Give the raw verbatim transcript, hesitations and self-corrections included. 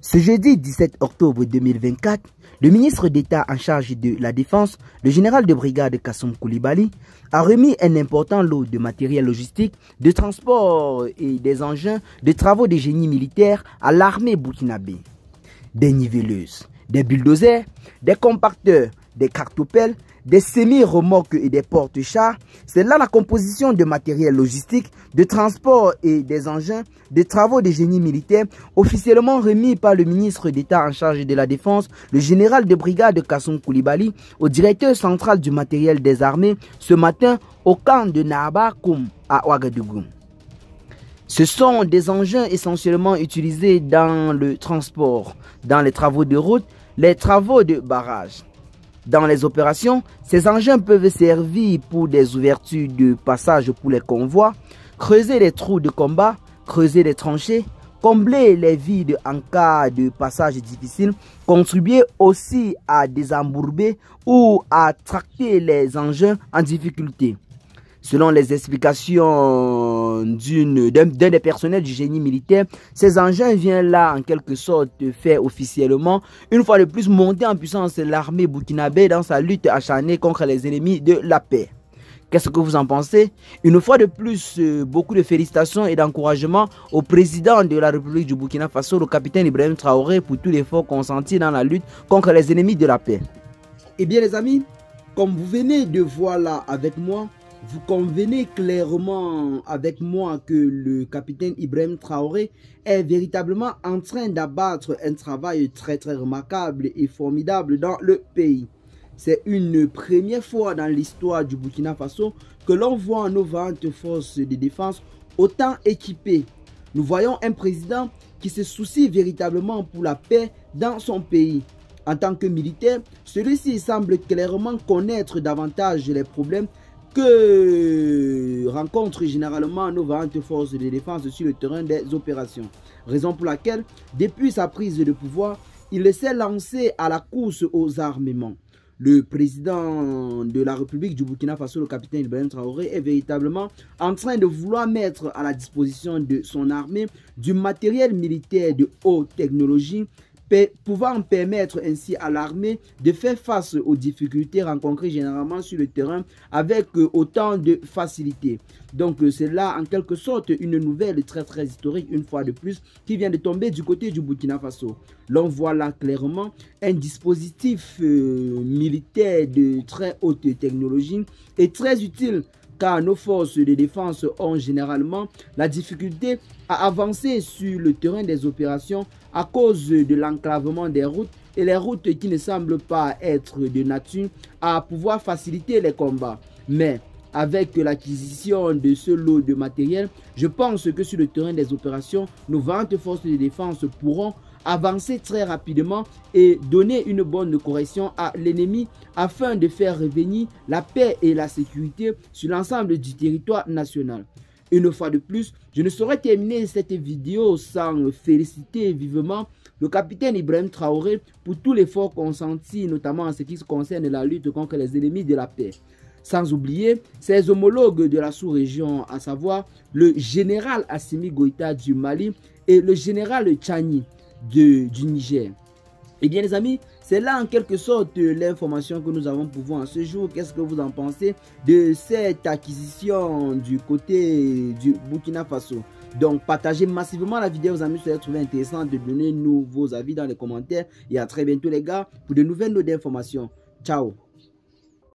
Ce jeudi dix-sept octobre deux mille vingt-quatre, le ministre d'État en charge de la Défense, le général de brigade Kassoum Koulibaly, a remis un important lot de matériel logistique, de transport et des engins de travaux de génie militaire à l'armée burkinabé. Des niveleuses, des bulldozers, des compacteurs, des cartopelles, des semi-remorques et des porte-chars, c'est là la composition de matériel logistique, de transport et des engins, des travaux de génie militaire, officiellement remis par le ministre d'État en charge de la Défense, le général de brigade Kassoum Koulibaly, au directeur central du matériel des armées, ce matin au camp de Nabakoum à Ouagadougou. Ce sont des engins essentiellement utilisés dans le transport, dans les travaux de route, les travaux de barrage. Dans les opérations, ces engins peuvent servir pour des ouvertures de passage pour les convois, creuser les trous de combat, creuser les tranchées, combler les vides en cas de passage difficile, contribuer aussi à désembourber ou à tracter les engins en difficulté. Selon les explications d'un des personnels du génie militaire, ces engins viennent là en quelque sorte faire officiellement, une fois de plus, monter en puissance l'armée burkinabé dans sa lutte acharnée contre les ennemis de la paix. Qu'est-ce que vous en pensez? Une fois de plus, beaucoup de félicitations et d'encouragements au président de la République du Burkina Faso, le capitaine Ibrahim Traoré, pour tout l'effort consenti dans la lutte contre les ennemis de la paix. Eh bien les amis, comme vous venez de voir là avec moi, vous convenez clairement avec moi que le capitaine Ibrahim Traoré est véritablement en train d'abattre un travail très très remarquable et formidable dans le pays. C'est une première fois dans l'histoire du Burkina Faso que l'on voit nos vaillantes forces de défense autant équipées. Nous voyons un président qui se soucie véritablement pour la paix dans son pays. En tant que militaire, celui-ci semble clairement connaître davantage les problèmes que rencontrent généralement nos vaillantes forces de défense sur le terrain des opérations. Raison pour laquelle, depuis sa prise de pouvoir, il s'est lancé à la course aux armements. Le président de la République du Burkina Faso, le capitaine Ibrahim Traoré, est véritablement en train de vouloir mettre à la disposition de son armée du matériel militaire de haute technologie, pouvant permettre ainsi à l'armée de faire face aux difficultés rencontrées généralement sur le terrain avec autant de facilité. Donc c'est là en quelque sorte une nouvelle très très historique, une fois de plus, qui vient de tomber du côté du Burkina Faso. L'on voit là clairement un dispositif euh, militaire de très haute technologie et très utile, car nos forces de défense ont généralement la difficulté à avancer sur le terrain des opérations à cause de l'enclavement des routes et les routes qui ne semblent pas être de nature à pouvoir faciliter les combats. Mais avec l'acquisition de ce lot de matériel, je pense que sur le terrain des opérations, nos vaillantes forces de défense pourront avancer très rapidement et donner une bonne correction à l'ennemi afin de faire revenir la paix et la sécurité sur l'ensemble du territoire national. Une fois de plus, je ne saurais terminer cette vidéo sans féliciter vivement le capitaine Ibrahim Traoré pour tout l'effort consenti, notamment en ce qui concerne la lutte contre les ennemis de la paix. Sans oublier ses homologues de la sous-région, à savoir le général Assimi Goïta du Mali et le général Chani De, du Niger. Eh bien les amis, c'est là en quelque sorte l'information que nous avons pour vous en ce jour. Qu'est-ce que vous en pensez de cette acquisition du côté du Burkina Faso? Donc partagez massivement la vidéo aux amis, si vous trouvez intéressant de donner nous vos avis dans les commentaires, et à très bientôt les gars pour de nouvelles notes d'informations. Ciao.